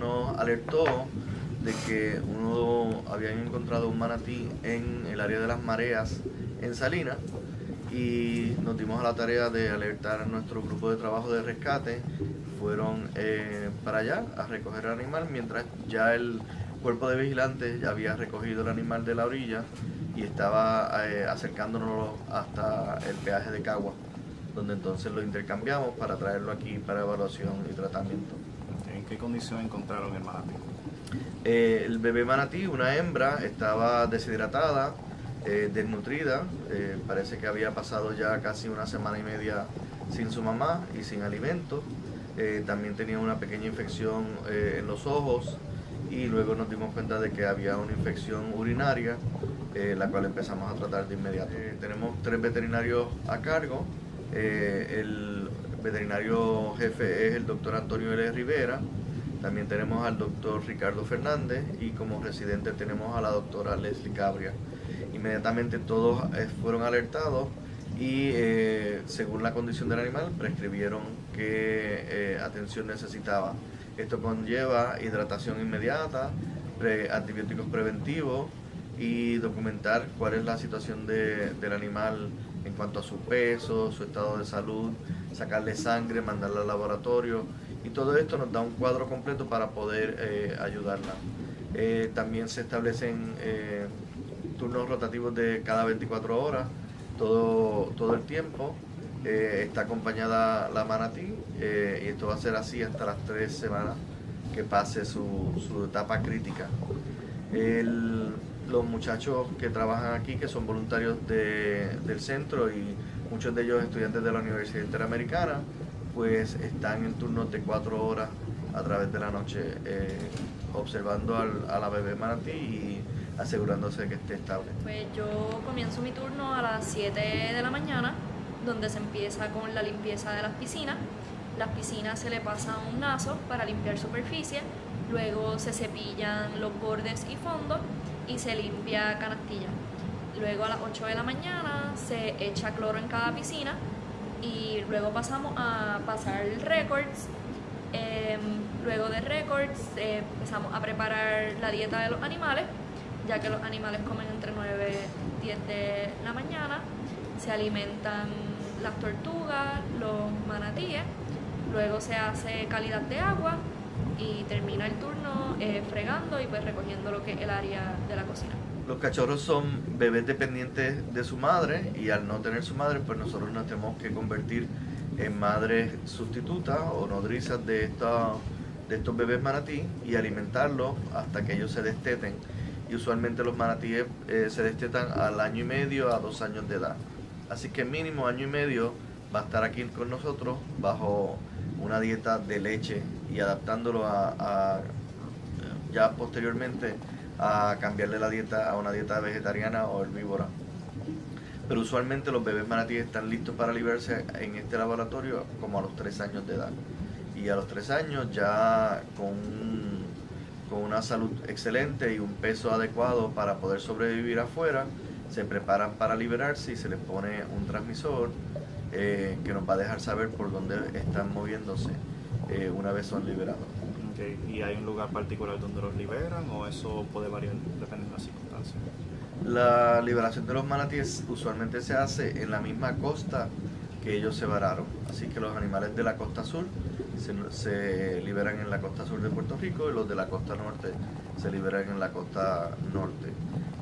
nos alertó de que habían encontrado un manatí en el área de las mareas en Salinas, y nos dimos a la tarea de alertar a nuestro grupo de trabajo de rescate. Fueron para allá a recoger el animal, mientras ya el cuerpo de vigilantes ya había recogido el animal de la orilla y estaba acercándonos hasta el peaje de Cagua, donde entonces lo intercambiamos para traerlo aquí para evaluación y tratamiento. ¿En qué condición encontraron el manatí? El bebé manatí, una hembra, estaba deshidratada, desnutrida, parece que había pasado ya casi una semana y media sin su mamá y sin alimento. También tenía una pequeña infección en los ojos, y luego nos dimos cuenta de que había una infección urinaria, la cual empezamos a tratar de inmediato. Tenemos 3 veterinarios a cargo. El veterinario jefe es el doctor Antonio L. Rivera, también tenemos al doctor Ricardo Fernández, y como residente tenemos a la doctora Leslie Cabria. Inmediatamente todos fueron alertados y según la condición del animal prescribieron qué atención necesitaba. Esto conlleva hidratación inmediata, antibióticos preventivos y documentar cuál es la situación del animal en cuanto a su peso, su estado de salud, sacarle sangre, mandarla al laboratorio, y todo esto nos da un cuadro completo para poder ayudarla. También se establecen turnos rotativos de cada 24 horas, todo el tiempo. Está acompañada la manatí, y esto va a ser así hasta las 3 semanas que pase su etapa crítica. Los muchachos que trabajan aquí, que son voluntarios del centro y muchos de ellos estudiantes de la Universidad Interamericana, pues están en turnos de 4 horas a través de la noche observando a la bebé manatí y asegurándose de que esté estable. Pues yo comienzo mi turno a las 7 de la mañana, donde se empieza con la limpieza de las piscinas. Las piscinas se le pasa un naso para limpiar superficie, luego se cepillan los bordes y fondos y se limpia canastilla. Luego a las 8 de la mañana se echa cloro en cada piscina y luego pasamos a pasar récords. Luego de récords empezamos a preparar la dieta de los animales, ya que los animales comen entre 9 y 10 de la mañana. Se alimentan las tortugas, los manatíes, luego se hace calidad de agua y termina el turno fregando y pues recogiendo lo que es el área de la cocina. Los cachorros son bebés dependientes de su madre, y al no tener su madre, pues nosotros nos tenemos que convertir en madres sustitutas o nodrizas de estos bebés manatí y alimentarlos hasta que ellos se desteten. Y usualmente los manatíes se destetan al año y medio a 2 años de edad. Así que mínimo año y medio va a estar aquí con nosotros bajo una dieta de leche y adaptándolo ya posteriormente a cambiarle la dieta a una dieta vegetariana o herbívora. Pero usualmente los bebés manatíes están listos para liberarse en este laboratorio como a los 3 años de edad. Y a los 3 años ya con una salud excelente y un peso adecuado para poder sobrevivir afuera, se preparan para liberarse y se les pone un transmisor que nos va a dejar saber por dónde están moviéndose una vez son liberados. Okay. ¿Y hay un lugar particular donde los liberan o eso puede variar dependiendo de las circunstancias? La liberación de los manatíes usualmente se hace en la misma costa que ellos se vararon, así que los animales de la costa sur se liberan en la costa sur de Puerto Rico y los de la costa norte se liberan en la costa norte.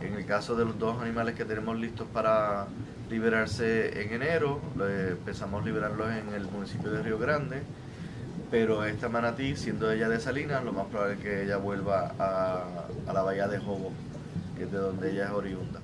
En el caso de los 2 animales que tenemos listos para liberarse en enero, empezamos a liberarlos en el municipio de Río Grande, pero esta manatí, siendo ella de Salinas, lo más probable es que ella vuelva a la bahía de Jobos, que es de donde ella es oriunda.